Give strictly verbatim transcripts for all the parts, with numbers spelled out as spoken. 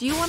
Do you want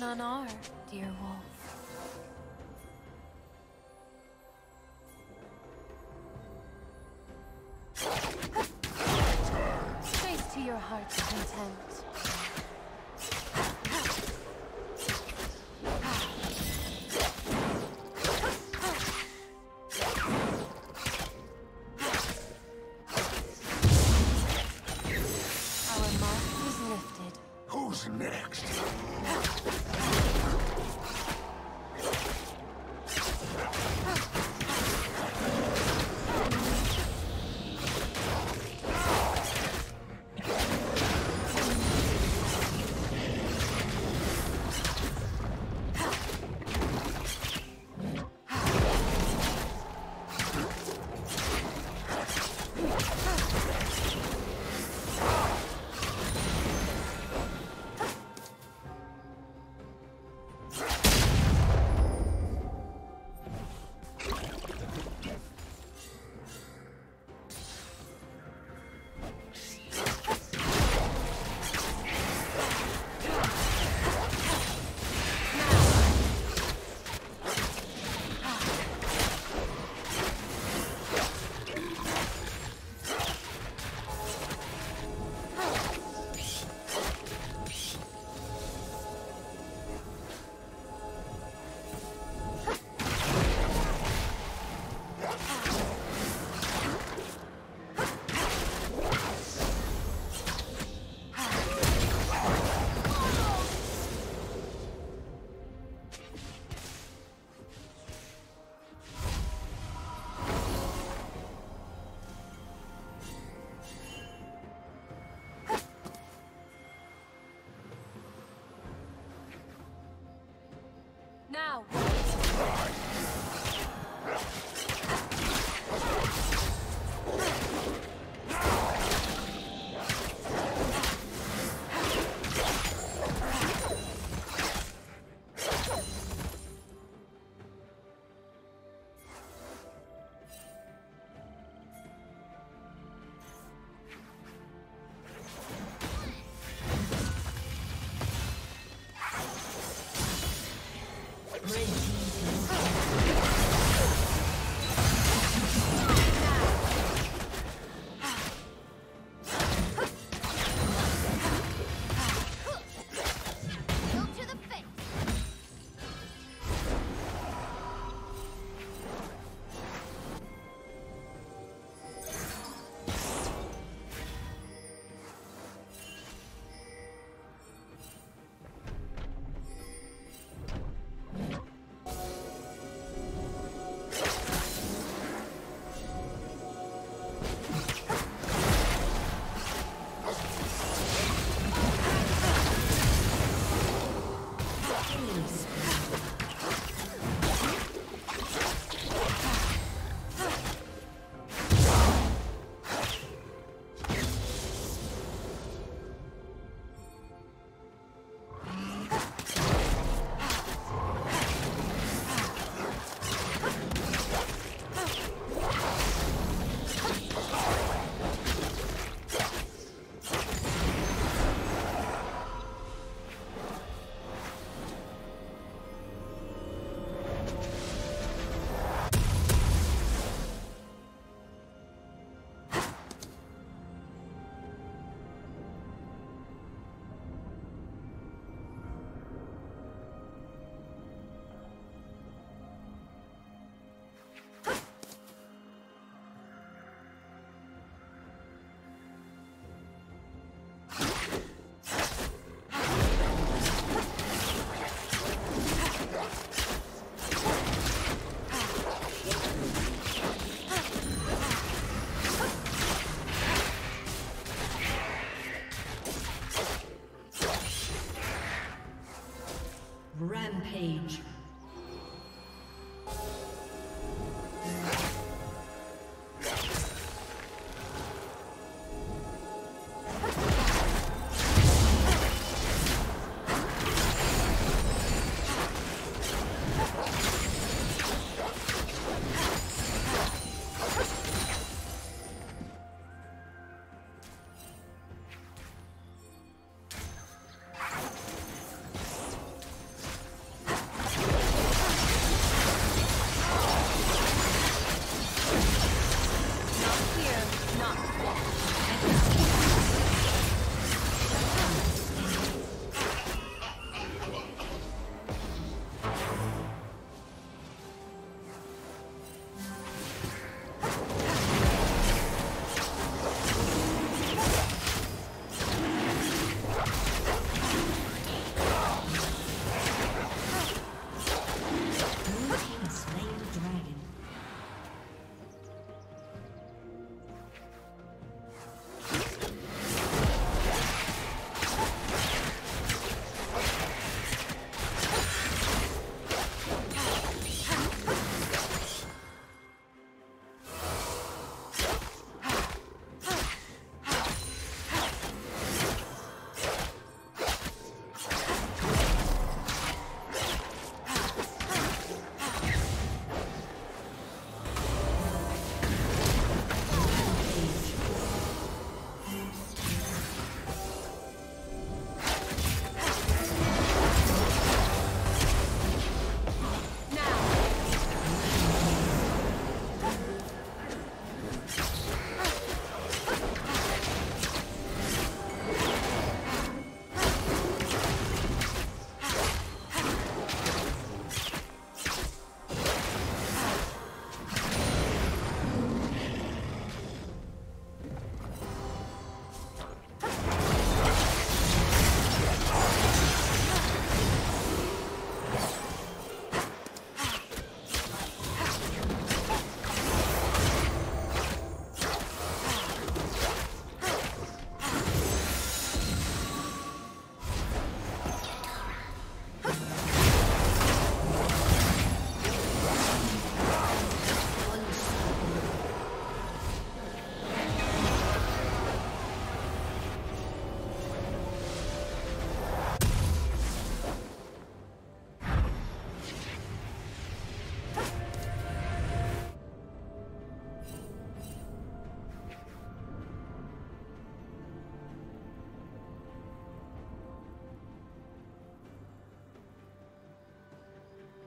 None are, dear wolf. Straight to your heart's content. Our mark is lifted. Who's next? page.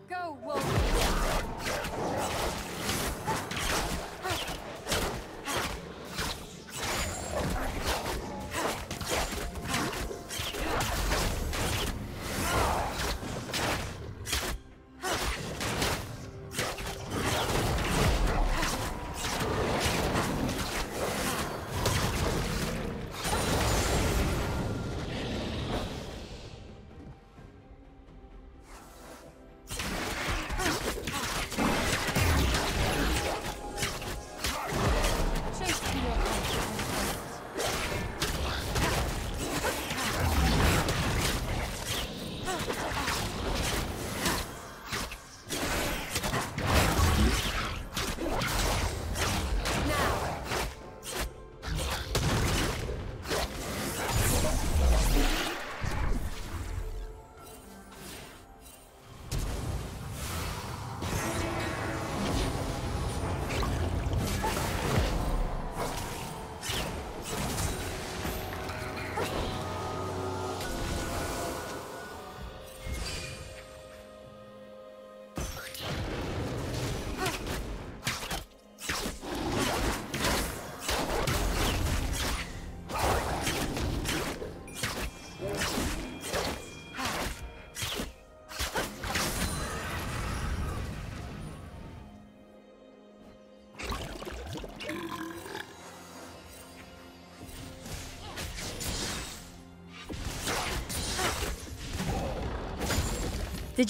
Go, Wolf! Did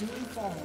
soon fall.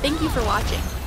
Thank you for watching.